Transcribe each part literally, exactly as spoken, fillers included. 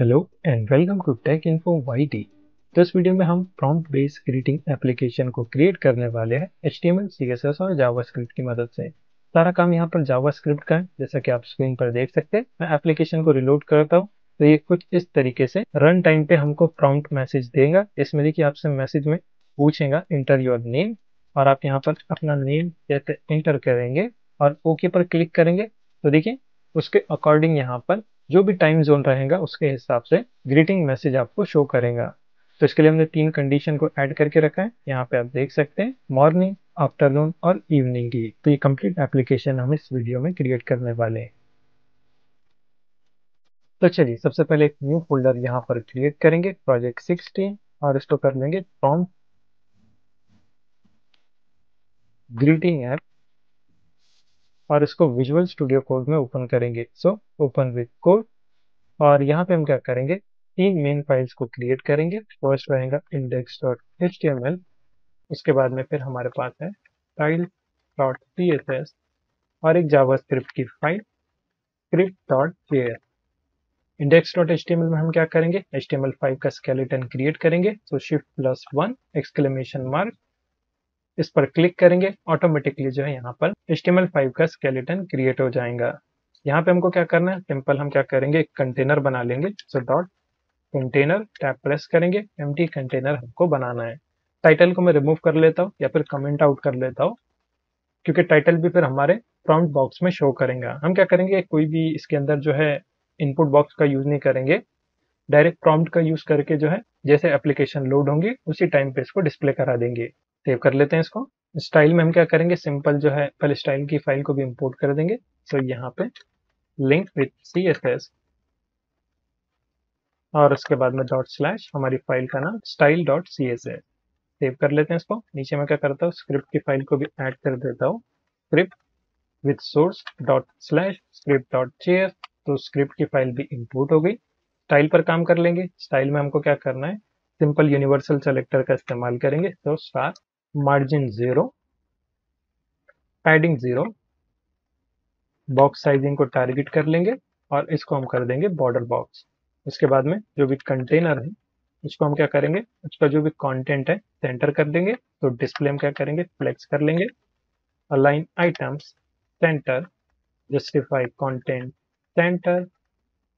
Hello and welcome to Techinfo Y T। तो इस video में हम प्रॉम्प्ट बेस्ड ग्रीटिंग एप्लीकेशन को क्रिएट करने वाले हैं H T M L, C S S और जावास्क्रिप्ट की मदद से। सारा काम यहाँ पर जावास्क्रिप्ट का है, जैसा कि आप स्क्रीन पर देख सकते हैं। मैं एप्लीकेशन को रिलोड करता हूँ तो ये कुछ इस तरीके से रन टाइम पे हमको प्रॉम्प्ट मैसेज देगा। इसमें देखिए आपसे मैसेज में पूछेगा इंटर योर नेम, और आप यहाँ पर अपना नेम जैसे इंटर करेंगे और ओके पर क्लिक करेंगे तो देखिए उसके अकॉर्डिंग यहाँ पर जो भी टाइम जोन रहेगा उसके हिसाब से ग्रीटिंग मैसेज आपको शो करेगा। तो इसके लिए हमने तीन कंडीशन को ऐड करके रखा है, यहाँ पे आप देख सकते हैं मॉर्निंग, आफ्टरनून और इवनिंग की। तो ये कंप्लीट एप्लीकेशन हम इस वीडियो में क्रिएट करने वाले हैं। तो चलिए सबसे पहले एक न्यू फोल्डर यहाँ पर क्रिएट करेंगे, प्रोजेक्ट सिक्सटीन, और इसको कर लेंगे फ्रॉम ग्रीटिंग ऐप और इसको विजुअल स्टूडियो कोड में ओपन करेंगे। सो ओपन विद कोड, और यहाँ पे हम क्या करेंगे तीन मेन फाइल्स को क्रिएट करेंगे। फर्स्ट रहेगा index dot H T M L, उसके बाद में फिर हमारे पास है file dot C S S और एक जावास्क्रिप्ट की file script dot J S. Index dot H T M L में हम क्या करेंगे H T M L five का स्केलेटन क्रिएट करेंगे। So shift plus one exclamation mark, इस पर क्लिक करेंगे, ऑटोमेटिकली जो है यहाँ पर H T M L five का स्केलेटन क्रिएट हो जाएगा। यहाँ पे हमको क्या करना है सिंपल, हम क्या करेंगे एक कंटेनर बना लेंगे। So dot container tab press करेंगे, एम्प्टी कंटेनर हमको बनाना है। टाइटल को मैं रिमूव कर लेता हूँ या फिर कमेंट आउट कर लेता हूँ, क्योंकि टाइटल भी फिर हमारे प्रॉम्प्ट बॉक्स में शो करेंगे। हम क्या करेंगे कोई भी इसके अंदर जो है इनपुट बॉक्स का यूज नहीं करेंगे, डायरेक्ट प्रॉम्प्ट का यूज करके जो है जैसे एप्लीकेशन लोड होंगी उसी टाइम पे इसको डिस्प्ले करा देंगे। सेव कर लेते हैं इसको। स्टाइल में हम क्या करेंगे सिंपल जो है पहले स्टाइल की फाइल को भी इंपोर्ट कर देंगे। सो so, यहाँ पे link with C S S और उसके बाद में डॉट स्लैश हमारी फाइल का नाम style dot C S S. Save कर लेते हैं इसको। नीचे में क्या करता हूँ स्क्रिप्ट की फाइल को भी ऐड कर देता हूँ, script with source dot slash script dot J S. तो स्क्रिप्ट की फाइल भी इंपोर्ट हो गई। स्टाइल पर काम कर लेंगे। स्टाइल में हमको क्या करना है सिंपल यूनिवर्सल सेलेक्टर का इस्तेमाल करेंगे। तो star margin zero, padding zero, box sizing को टारगेट कर लेंगे और इसको हम कर देंगे बॉर्डर बॉक्स। उसके बाद में जो भी कंटेनर है उसको हम क्या करेंगे उसका जो भी कंटेंट है सेंटर कर देंगे। तो डिस्प्ले हम क्या करेंगे फ्लेक्स कर लेंगे, align items centre, justify content centre,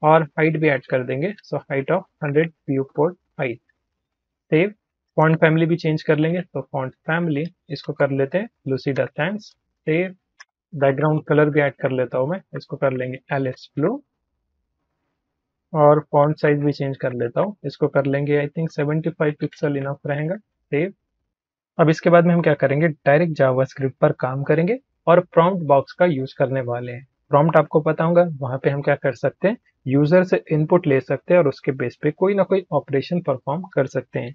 और हाइट भी ऐड कर देंगे। So height of hundred view port height. Save. Font family भी चेंज कर लेंगे। तो फॉन्ट फैमिली इसको कर लेते हैं Lucida sans. Save. Background colour भी ऐड कर लेता हूँ मैं, इसको कर लेंगे एलिस ब्लू, और फॉन्ट साइज भी चेंज कर लेता हूँ, इसको कर लेंगे I think seventy five pixel enough रहेगा। सेव। अब इसके बाद में हम क्या करेंगे डायरेक्ट जावास्क्रिप्ट पर काम करेंगे और प्रॉम्प्ट बॉक्स का यूज करने वाले हैं। प्रॉम्प्ट आपको पता होगा, वहाँ पे हम क्या कर सकते हैं यूजर से इनपुट ले सकते हैं और उसके बेस पे कोई ना कोई ऑपरेशन परफॉर्म कर सकते हैं।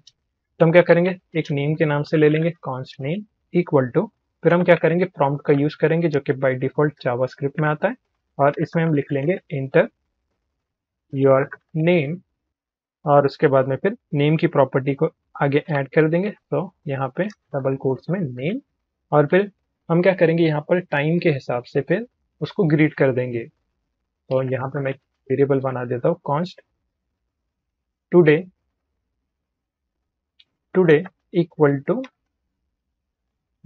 तो हम क्या करेंगे एक नेम के नाम से ले लेंगे कॉन्स्ट नेम इक्वल टू, फिर हम क्या करेंगे प्रॉम्प्ट का यूज करेंगे जो कि बाय डिफॉल्ट जावास्क्रिप्ट में आता है, और इसमें हम लिख लेंगे इंटर योर नेम, और उसके बाद में फिर नेम की प्रॉपर्टी को आगे ऐड कर देंगे। तो यहाँ पे डबल कोट्स में नेम, और फिर हम क्या करेंगे यहाँ पर टाइम के हिसाब से फिर उसको ग्रीट कर देंगे। तो यहाँ पे मैं वेरिएबल बना देता हूँ const today today equal to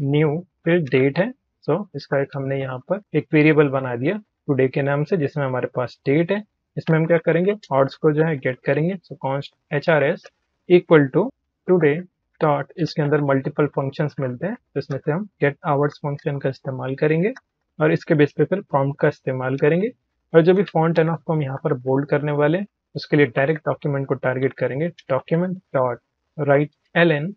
new, फिर डेट है। सो so, इसका एक हमने यहाँ पर एक वेरिएबल बना दिया टुडे के नाम से जिसमें हमारे पास डेट है। इसमें हम क्या करेंगे ऑड्स को जो है गेट करेंगे। So const H R S equal to today dot, इसके अंदर मल्टीपल फंक्शंस मिलते हैं तो इसमें से हम गेट आवर्स फंक्शन का इस्तेमाल करेंगे और इसके बेस पे फिर प्रॉम्प्ट का इस्तेमाल करेंगे। और जो भी फॉन्ट है ना उसको हम यहाँ पर बोल्ड करने वाले, उसके लिए डायरेक्ट डॉक्यूमेंट को टारगेट करेंगे। Document dot write L N,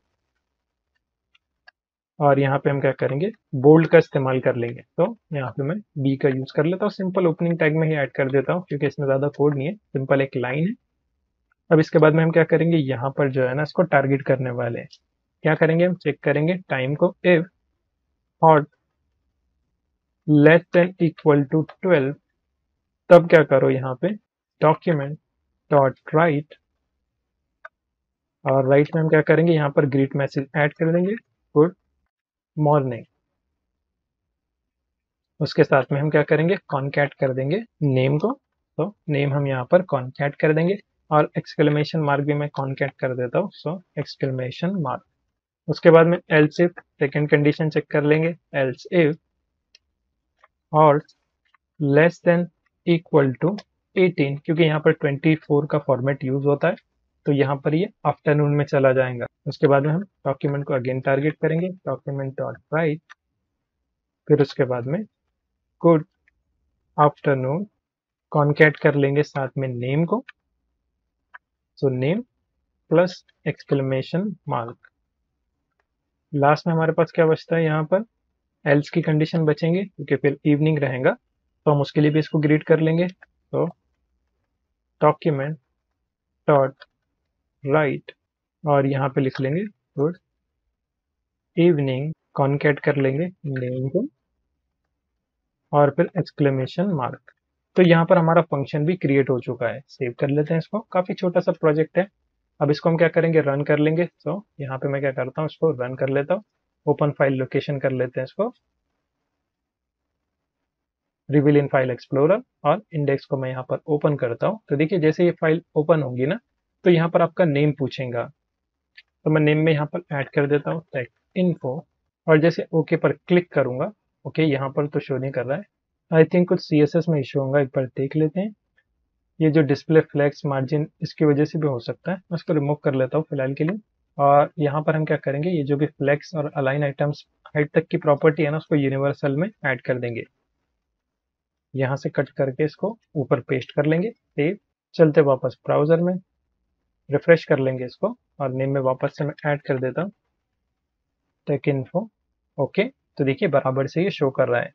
और यहाँ पे हम क्या करेंगे बोल्ड का इस्तेमाल कर लेंगे। तो यहाँ पे मैं बी का यूज कर लेता हूँ, सिंपल ओपनिंग टैग में ही ऐड कर देता हूँ क्योंकि इसमें ज्यादा कोड नहीं है, सिंपल एक लाइन है। अब इसके बाद में हम क्या करेंगे यहाँ पर जो है ना इसको टारगेट करने वाले हैं। क्या करेंगे हम चेक करेंगे टाइम को, if hot less than equal to twelve तब क्या करो यहाँ पे डॉक्यूमेंट डॉट राइट, और राइट में हम क्या करेंगे यहाँ पर ग्रीट मैसेज ऐड कर देंगे गुड मॉर्निंग। उसके साथ में हम क्या करेंगे कॉन्कैट कर देंगे नेम को। तो नेम हम यहाँ पर कॉन्कैट कर देंगे। और एक्सक्लेमेशन मार्क भी मैं कॉन्कैट कर देता हूँ, सो एक्सक्लेमेशन मार्क। उसके बाद में else if second condition check कर लेंगे, एल्स इफ और less than equal to eighteen, क्योंकि यहाँ पर चौबीस का फॉर्मेट यूज होता है तो यहाँ पर ये आफ्टरनून में चला जाएगा। उसके बाद में हम डॉक्यूमेंट को अगेन टारगेट करेंगे, डॉक्यूमेंट डॉट राइट, फिर उसके बाद में गुड आफ्टरनून कॉन्कैट कर लेंगे साथ में नेम को, so name plus exclamation mark. Last में हमारे पास क्या बचता है, यहाँ पर एल्स की कंडीशन बचेंगे क्योंकि फिर इवनिंग रहेगा, तो हम उसके लिए भी इसको ग्रीड कर लेंगे, तो डॉक्यूमेंट डॉट राइट और यहाँ पे लिख लेंगे गुड इवनिंग, कॉन्कैट कर लेंगे नेम को और फिर एक्सक्लेमेशन मार्क। तो यहाँ पर हमारा फंक्शन भी क्रिएट हो चुका है, सेव कर लेते हैं इसको, काफी छोटा सा प्रोजेक्ट है। अब इसको हम क्या करेंगे, रन कर लेंगे। सो so, यहाँ पे मैं क्या करता हूँ, इसको रन कर लेता हूँ, ओपन फाइल लोकेशन कर लेते हैं इसको, रिवील इन फाइल एक्सप्लोरर और इंडेक्स को मैं यहाँ पर ओपन करता हूँ। तो देखिए जैसे ये फाइल ओपन होगी ना तो यहाँ पर आपका नेम पूछेगा, तो मैं नेम में यहाँ पर ऐड कर देता हूँ टेक इन्फो और जैसे ओके पर क्लिक करूँगा, ओके यहाँ पर तो शो नहीं कर रहा है, आई थिंक कुछ सी एस एस में इशू होगा, एक बार देख लेते हैं। ये जो डिस्प्ले फ्लैक्स मार्जिन इसकी वजह से भी हो सकता है, मैं उसको रिमूव कर लेता हूँ फिलहाल के लिए। और यहाँ पर हम क्या करेंगे, ये जो भी फ्लैक्स और अलाइन आइटम्स हाइट तक की प्रॉपर्टी है ना उसको यूनिवर्सल में ऐड कर देंगे, यहाँ से कट करके इसको ऊपर पेस्ट कर लेंगे, सेव। चलते वापस ब्राउजर में, रिफ्रेश कर लेंगे इसको और नेम में वापस से मैं ऐड कर देता हूँ टेक इन्फो, ओके। तो देखिए बराबर से ये शो कर रहा है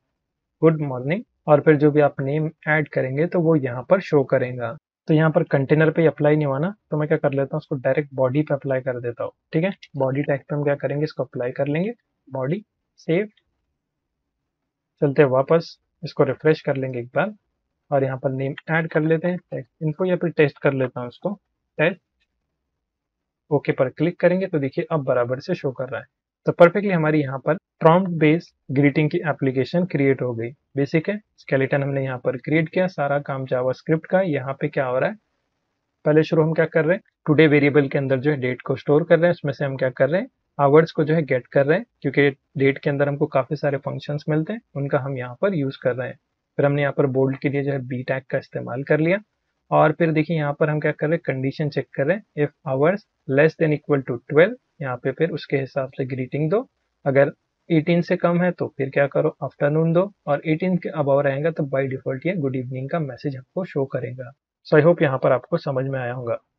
गुड मॉर्निंग और फिर जो भी आप नेम ऐड करेंगे तो वो यहाँ पर शो करेगा। तो यहाँ पर कंटेनर पे अप्लाई नहीं हुआ ना, तो मैं क्या कर लेता हूँ उसको डायरेक्ट बॉडी पे अप्लाई कर देता हूँ, ठीक है। बॉडी टैग पे हम क्या करेंगे, इसको अप्लाई कर लेंगे, बॉडी सेव। चलते वापस इसको रिफ्रेश कर लेंगे एक बार और यहाँ पर नेम ऐड कर लेते हैं टेक्स्ट इन्फो या फिर टेस्ट कर लेता हूँ उसको, टेस्ट। ओके पर क्लिक करेंगे तो देखिए अब बराबर से शो कर रहा है। तो परफेक्टली हमारी यहाँ पर प्रॉम्प्ट बेस्ड ग्रीटिंग की एप्लीकेशन क्रिएट हो गई। बेसिक है, स्केलेटन हमने यहाँ पर क्रिएट किया, सारा काम जावास्क्रिप्ट का। यहाँ पे क्या हो रहा है, पहले शुरू हम क्या कर रहे हैं, टुडे वेरिएबल के अंदर जो है डेट को स्टोर कर रहे हैं, उसमें से हम क्या कर रहे हैं आवर्स को जो है गेट कर रहे हैं, क्योंकि डेट के अंदर हमको काफी सारे फंक्शंस मिलते हैं उनका हम यहाँ पर यूज कर रहे हैं। फिर हमने यहाँ पर बोल्ड के लिए जो है बी टैग का इस्तेमाल कर लिया और फिर देखिए यहाँ पर हम क्या कर रहे हैं, कंडीशन चेक कर रहे हैं if hours less than equal to twelve, यहाँ पे फिर उसके हिसाब से ग्रीटिंग दो, अगर एटीन से कम है तो फिर क्या करो आफ्टरनून दो और एटीन के अबव रहेगा तो बाय डिफॉल्ट ये गुड इवनिंग का मैसेज आपको शो करेगा। सो आई होप यहाँ पर आपको समझ में आया होगा।